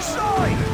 suicide! Please!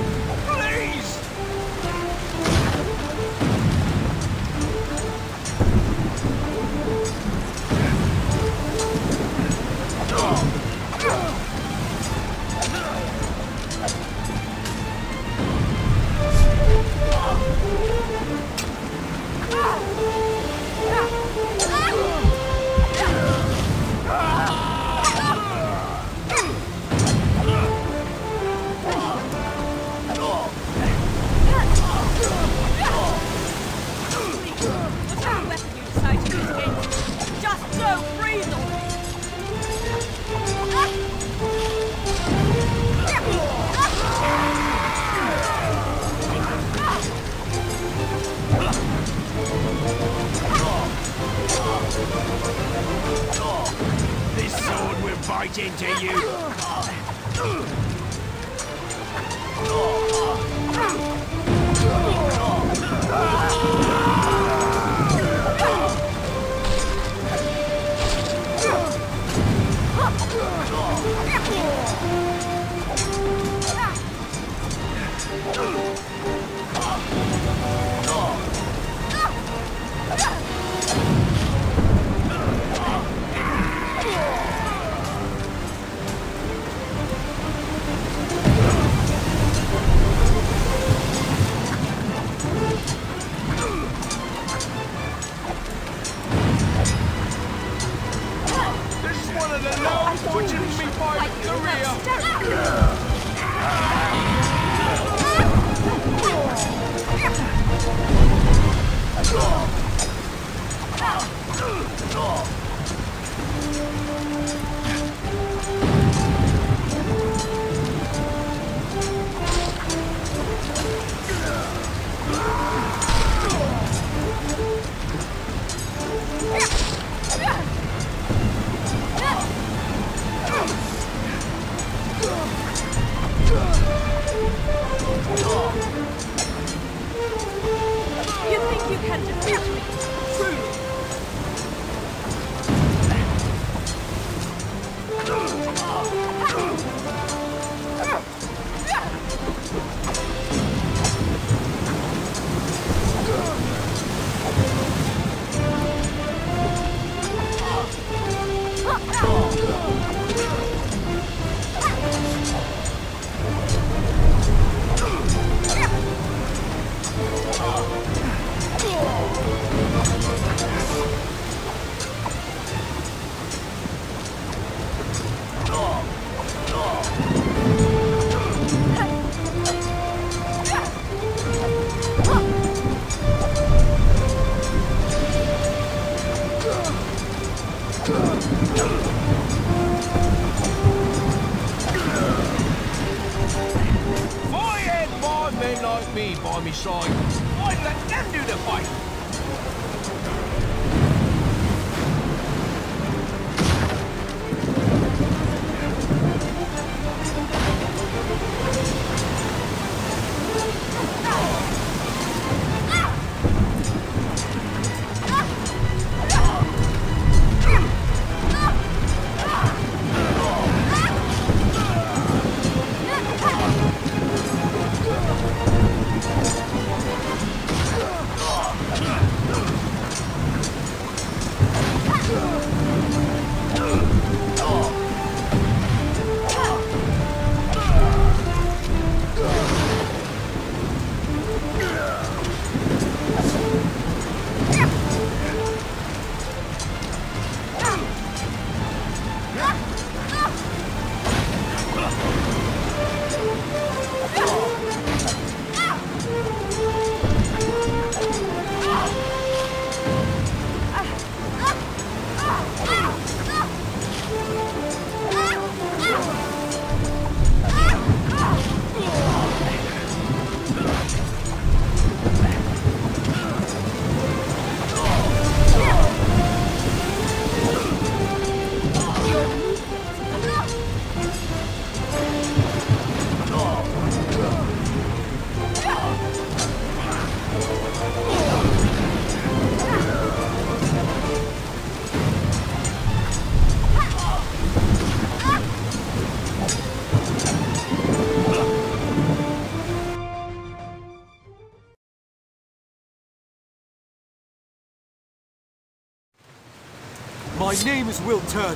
My name is Will Turner.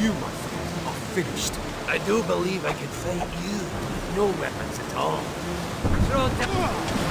You, my friend, are finished. I do believe I can fight you with no weapons at all. Throw it down.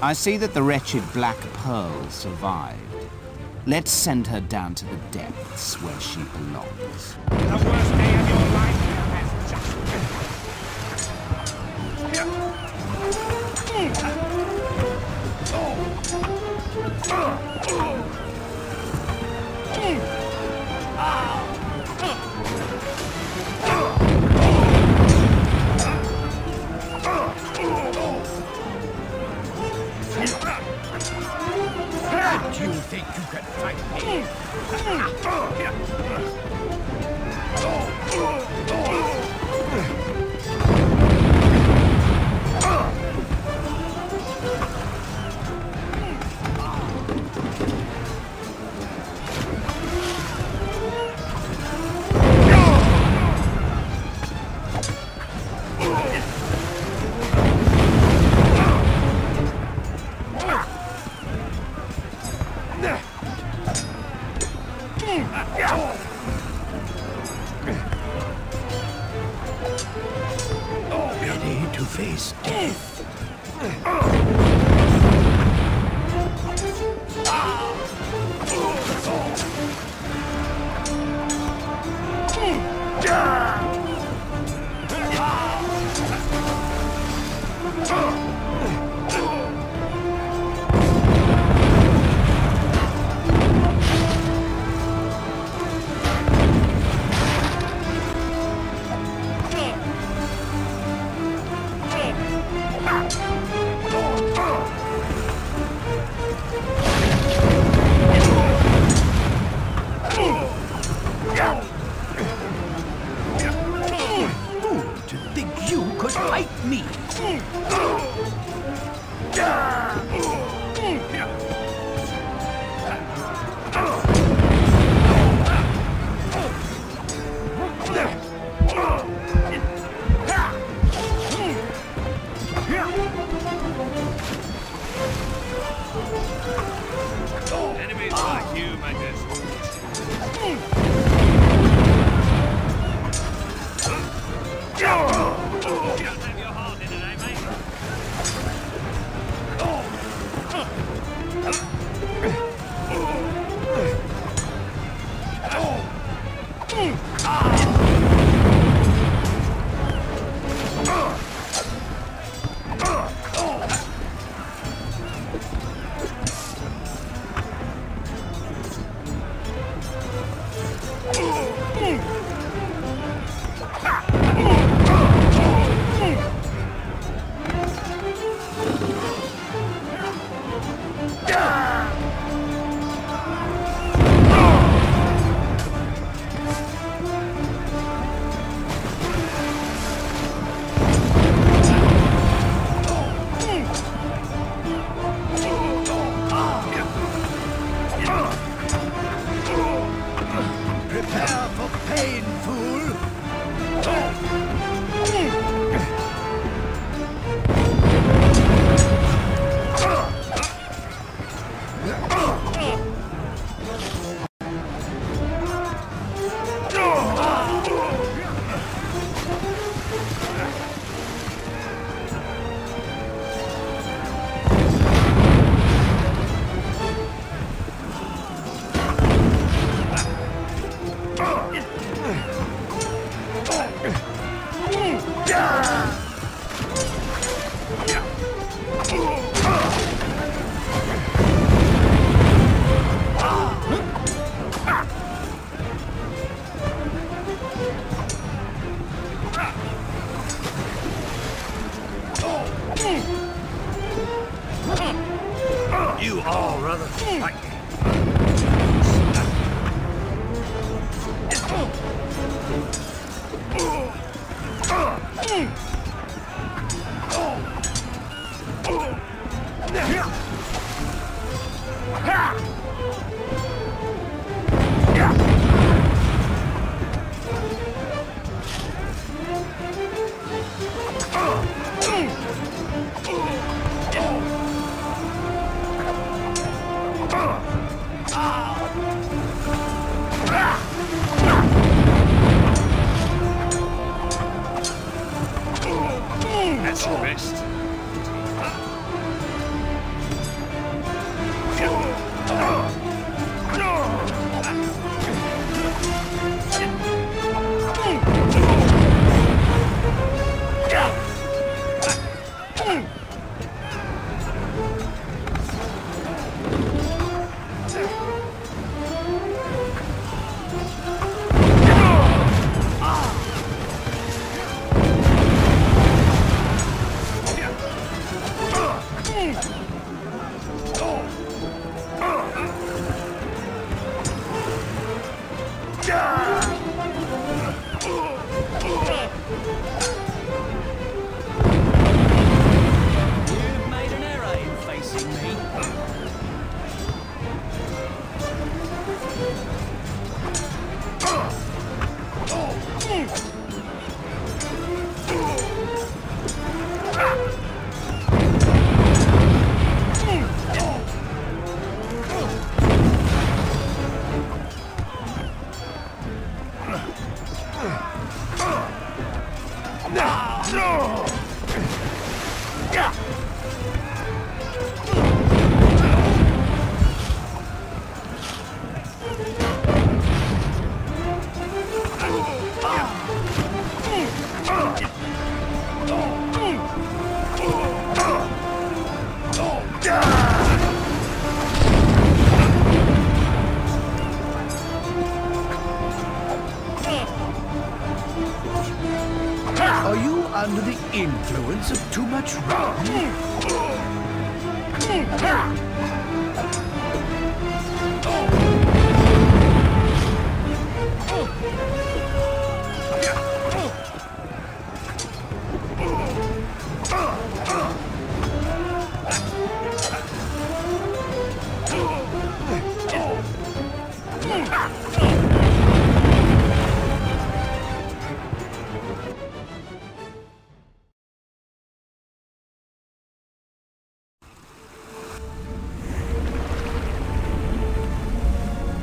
I see that the wretched Black Pearl survived. Let's send her down to the depths where she belongs. The worst day of your life has just been.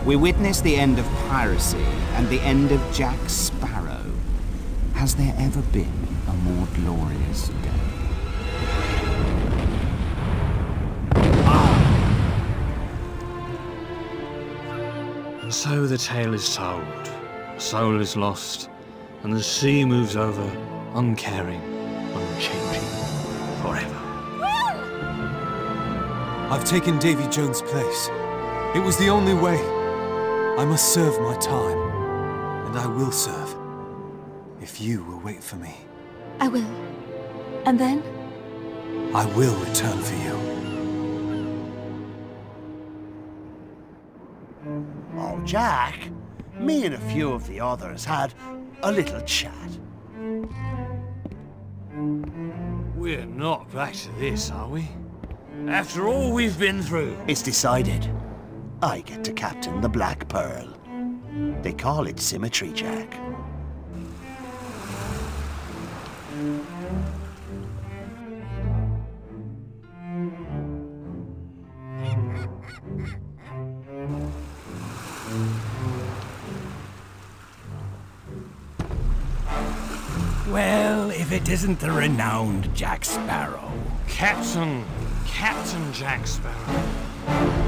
We witness the end of piracy and the end of Jack Sparrow. Has there ever been a more glorious day? And so the tale is told, the soul is lost, and the sea moves over, uncaring, unchanging, forever. Will! I've taken Davy Jones' place. It was the only way. I must serve my time, and I will serve, if you will wait for me. I will. And then? I will return for you. Oh, Jack, me and a few of the others had a little chat. We're not back to this, are we? After all we've been through. It's decided. I get to captain the Black Pearl. They call it symmetry, Jack. Well, if it isn't the renowned Jack Sparrow. Captain Jack Sparrow.